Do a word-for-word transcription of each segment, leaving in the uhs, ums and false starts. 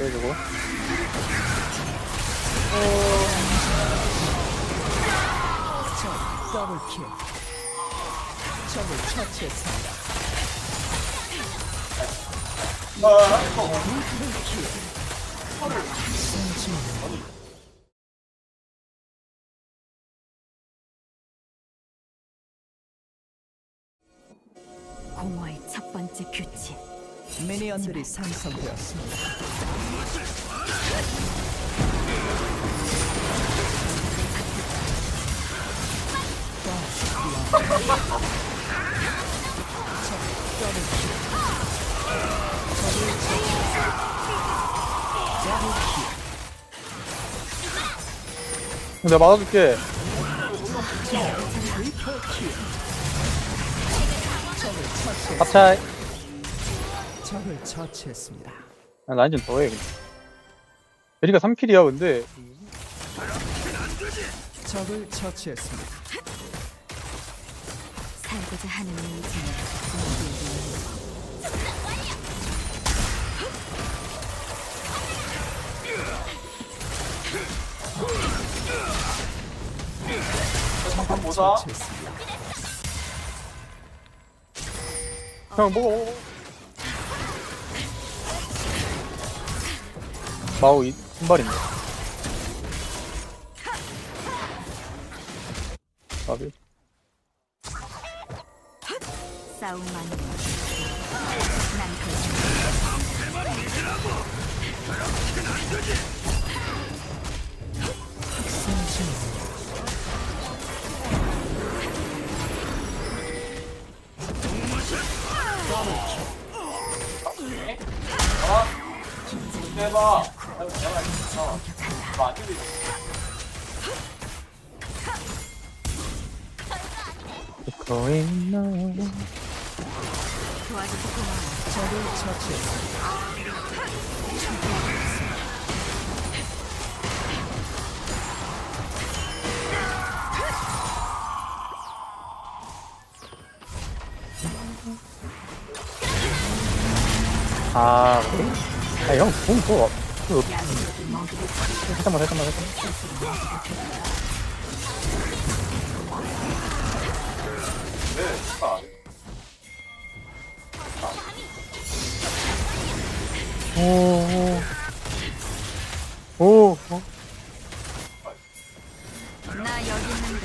빼주고. 오. 더블 킬. 적을 처치했습니다. 아, 이거 공화의 첫 번째 규칙. 미니언들이 상성되었습니다. 내가 맞아줄게. 합차이. 적을 처치했습니다. 아, 라인 좀 더해. 베리가 삼 킬이야 근데. 적을 처치했습니다. 살고자 하는 적을 처치했습니다. 형 먹어 먹어 마우 이 신발인데 마비 싸움만 난 대박. 아, 그래? 아, 형, 공, 공, 어, 그, 잠깐만, 잠깐만, 잠깐만. 오, 오, 오, 어? 나 여기 있는데.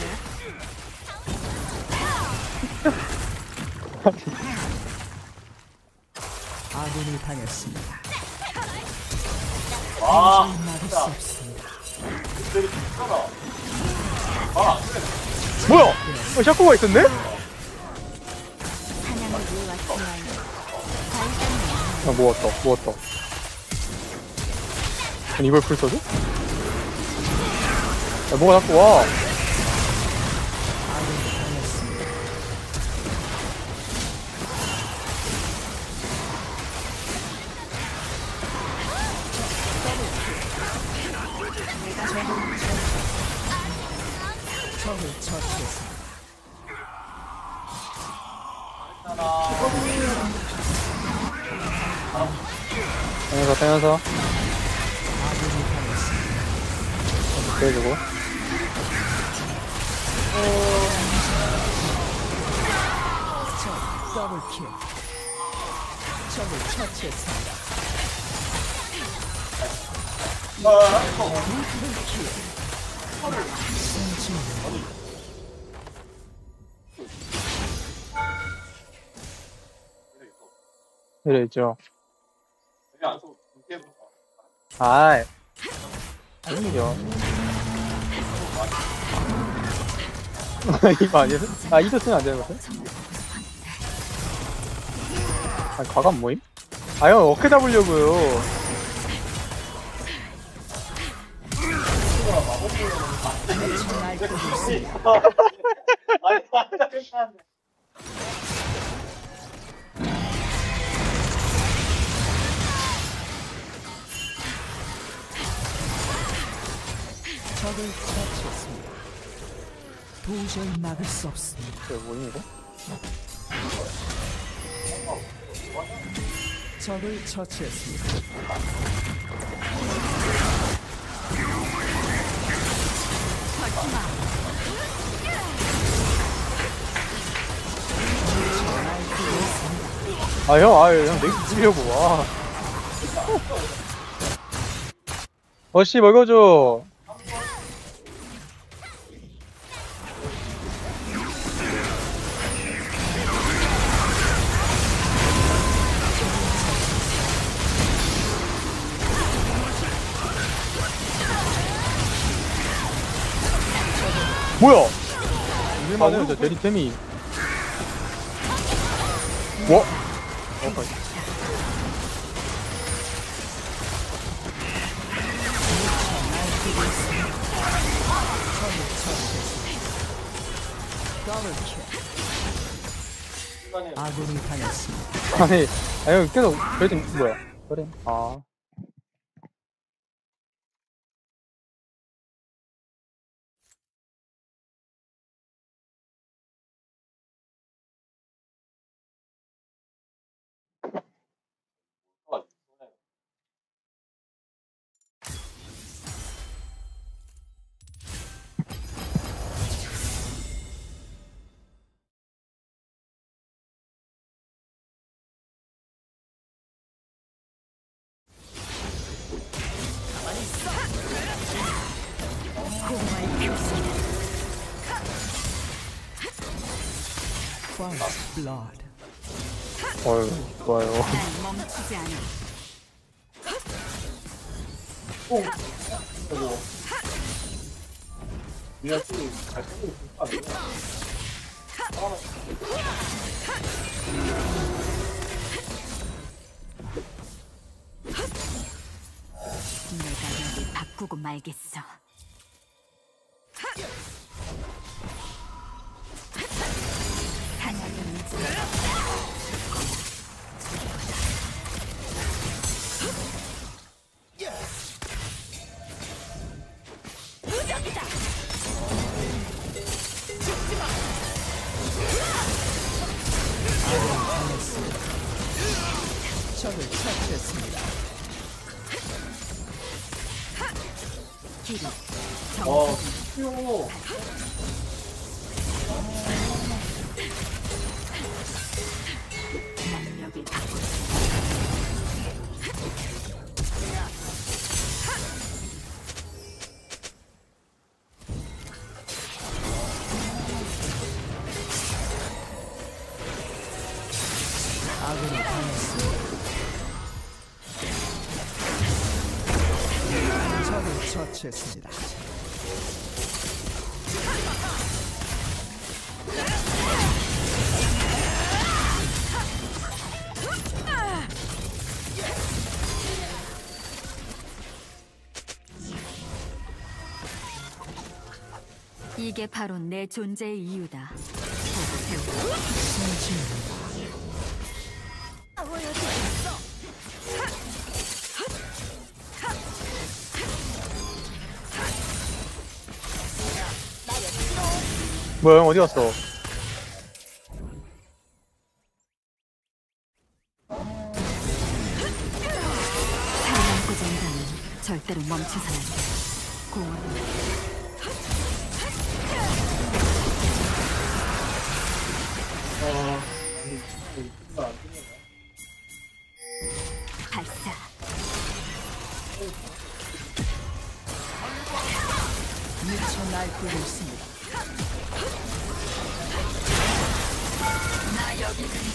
아군이 당했습니다. 아, 진짜. 아, 뭐야? 어, 샤코가 있었네? 아, 모았다, 모았다. 아니, 이걸 풀 써줘? 야, 뭐가 자꾸 와. 당연서 당연서 빼주고. 오. 더블 킬. 적을 처치했습니다. 아, 이래 있죠. 아, 아니죠. 이거 아니에요? 아, 이거 쓰면 안 되는 거죠? 아, 과감 모임? 아, 형 어깨 잡으려고요. 적을 처치했습니다. 도저히 막을 수 없습니다. 저 뭐니 이거? 적을 처치했습니다. 아 형, 아 형 내기 찌려고 와. 어씨 먹어줘. 뭐야? 아 오늘 저 대리템이 뭐? 아군이 당했습니다. 아니, 아니 계속 별이 뭐야? 별이 아. 어휴, 좋아요. 오! 저거. 니가 좀 잘 생각이 될 거 아니야? 내가 여기 바꾸고 말겠어. 어, 귀여워. 처치했습니다. 이게 바로 내 존재의 이유다. 뭐야 형 어디갔어? 사령구전단은 절대로 멈춰선 안돼. 공원 어... 발사. 미쳐 날뛰고 있습니다. 나 여기